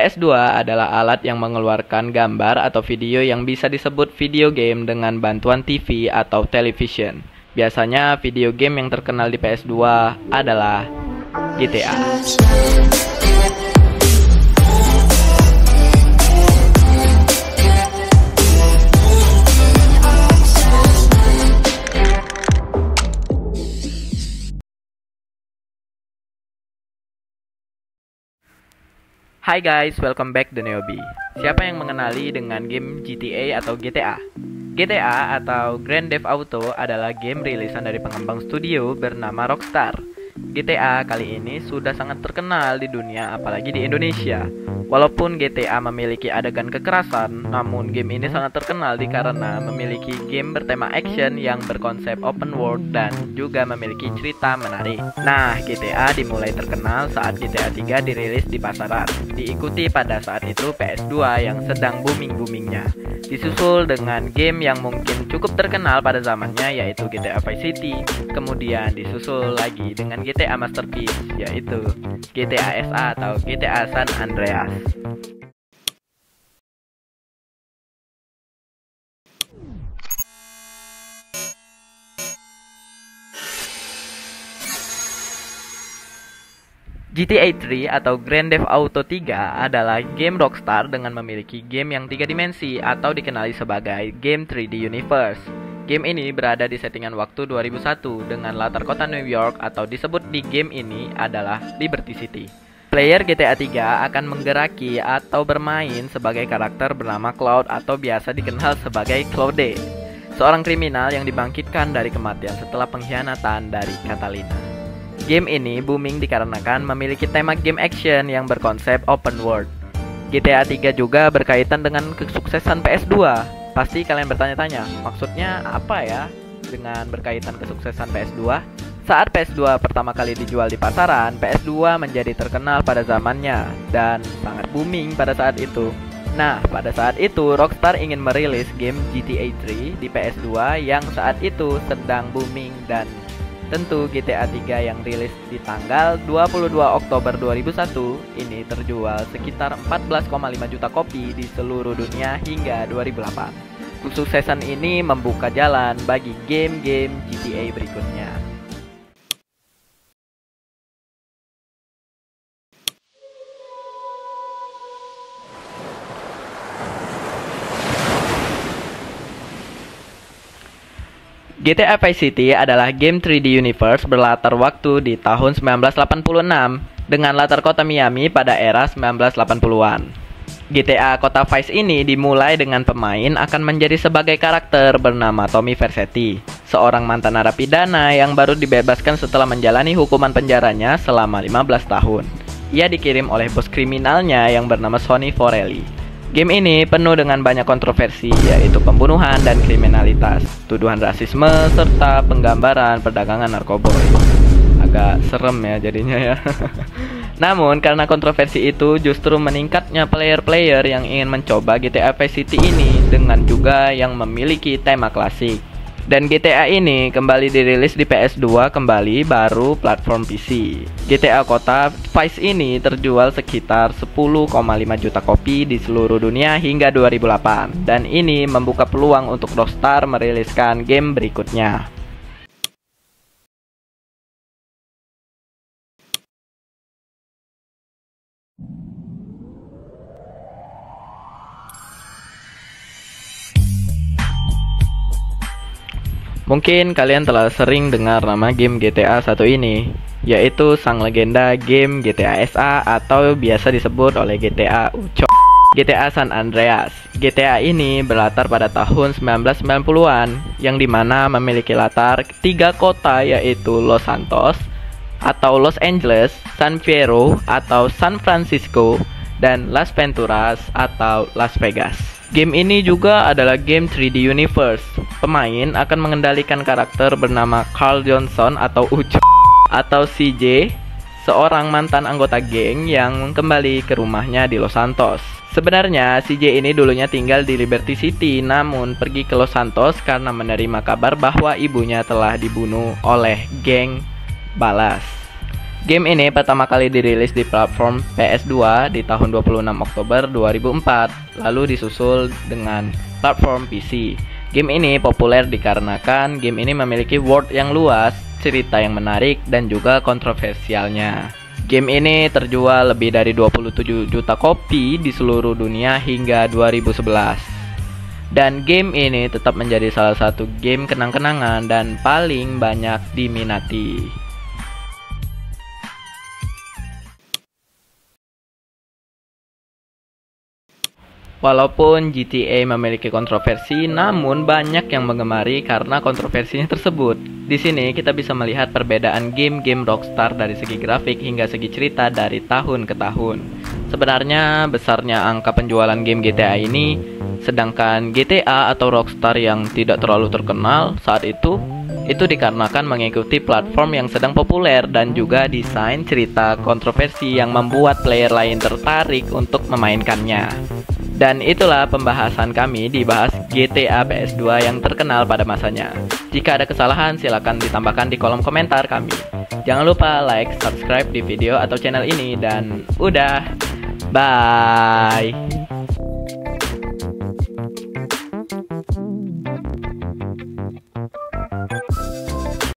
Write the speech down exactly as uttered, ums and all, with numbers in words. P S two adalah alat yang mengeluarkan gambar atau video yang bisa disebut video game dengan bantuan T V atau television. Biasanya video game yang terkenal di P S two adalah G T A. Hi guys, welcome back the newbie. Siapa yang mengenali dengan game G T A atau G T A? G T A atau Grand Theft Auto adalah game rilisan dari pengembang studio bernama Rockstar. G T A kali ini sudah sangat terkenal di dunia, apalagi di Indonesia. Walaupun G T A memiliki adegan kekerasan, namun game ini sangat terkenal dikarena memiliki game bertema action yang berkonsep open world dan juga memiliki cerita menarik. Nah, G T A dimulai terkenal saat G T A three dirilis di pasaran, diikuti pada saat itu P S two yang sedang booming-boomingnya. Disusul dengan game yang mungkin cukup terkenal pada zamannya, yaitu G T A Vice City. Kemudian disusul lagi dengan G T A Masterpiece, yaitu G T A S A atau G T A San Andreas. G T A three atau Grand Theft Auto tiga adalah game Rockstar dengan memiliki game yang tiga dimensi atau dikenali sebagai game three D Universe. Game ini berada di settingan waktu dua ribu satu dengan latar kota New York atau disebut di game ini adalah Liberty City. Player G T A three akan menggeraki atau bermain sebagai karakter bernama Claude atau biasa dikenal sebagai Claude, seorang kriminal yang dibangkitkan dari kematian setelah pengkhianatan dari Catalina. Game ini booming dikarenakan memiliki tema game action yang berkonsep open world. G T A three juga berkaitan dengan kesuksesan P S two. Pasti kalian bertanya-tanya, maksudnya apa ya dengan berkaitan kesuksesan P S two? Saat P S two pertama kali dijual di pasaran, P S two menjadi terkenal pada zamannya dan sangat booming pada saat itu. Nah, pada saat itu Rockstar ingin merilis game G T A three di P S two yang saat itu sedang booming dan tentu G T A three yang rilis di tanggal dua puluh dua Oktober dua ribu satu ini terjual sekitar empat belas koma lima juta kopi di seluruh dunia hingga dua ribu delapan. Kesuksesan ini membuka jalan bagi game-game G T A berikutnya. G T A Vice City adalah game three D Universe berlatar waktu di tahun seribu sembilan ratus delapan puluh enam dengan latar kota Miami pada era seribu sembilan ratus delapan puluhan. G T A kota Vice ini dimulai dengan pemain akan menjadi sebagai karakter bernama Tommy Vercetti, seorang mantan narapidana yang baru dibebaskan setelah menjalani hukuman penjaranya selama lima belas tahun. Ia dikirim oleh bos kriminalnya yang bernama Sonny Forelli. Game ini penuh dengan banyak kontroversi, yaitu pembunuhan dan kriminalitas, tuduhan rasisme, serta penggambaran perdagangan narkoba. Agak serem ya jadinya ya. Namun karena kontroversi itu justru meningkatnya player-player yang ingin mencoba G T A Vice City ini dengan juga yang memiliki tema klasik. Dan G T A ini kembali dirilis di P S two kembali baru platform P C. G T A kota Vice ini terjual sekitar sepuluh koma lima juta kopi di seluruh dunia hingga dua ribu delapan. Dan ini membuka peluang untuk Rockstar meriliskan game berikutnya. Mungkin kalian telah sering dengar nama game G T A satu ini, yaitu sang legenda game G T A S A atau biasa disebut oleh G T A Ucok. G T A San Andreas. G T A ini berlatar pada tahun seribu sembilan ratus sembilan puluhan yang dimana memiliki latar tiga kota, yaitu Los Santos atau Los Angeles, San Fierro atau San Francisco, dan Las Venturas atau Las Vegas. Game ini juga adalah game three D Universe. Pemain akan mengendalikan karakter bernama Carl Johnson atau Ucok atau C J, seorang mantan anggota geng yang kembali ke rumahnya di Los Santos. Sebenarnya C J ini dulunya tinggal di Liberty City, namun pergi ke Los Santos karena menerima kabar bahwa ibunya telah dibunuh oleh geng balas. Game ini pertama kali dirilis di platform P S dua di tahun dua puluh enam Oktober dua ribu empat, lalu disusul dengan platform P C. Game ini populer dikarenakan game ini memiliki world yang luas, cerita yang menarik, dan juga kontroversialnya. Game ini terjual lebih dari dua puluh tujuh juta kopi di seluruh dunia hingga dua ribu sebelas. Dan game ini tetap menjadi salah satu game kenang-kenangan dan paling banyak diminati. Walaupun G T A memiliki kontroversi, namun banyak yang menggemari karena kontroversinya tersebut. Di sini kita bisa melihat perbedaan game-game Rockstar dari segi grafik hingga segi cerita dari tahun ke tahun. Sebenarnya besarnya angka penjualan game G T A ini, sedangkan G T A atau Rockstar yang tidak terlalu terkenal saat itu, itu dikarenakan mengikuti platform yang sedang populer dan juga desain cerita kontroversi yang membuat player lain tertarik untuk memainkannya. Dan itulah pembahasan kami di bahas G T A P S dua yang terkenal pada masanya. Jika ada kesalahan silakan ditambahkan di kolom komentar kami. Jangan lupa like, subscribe di video atau channel ini, dan udah, bye!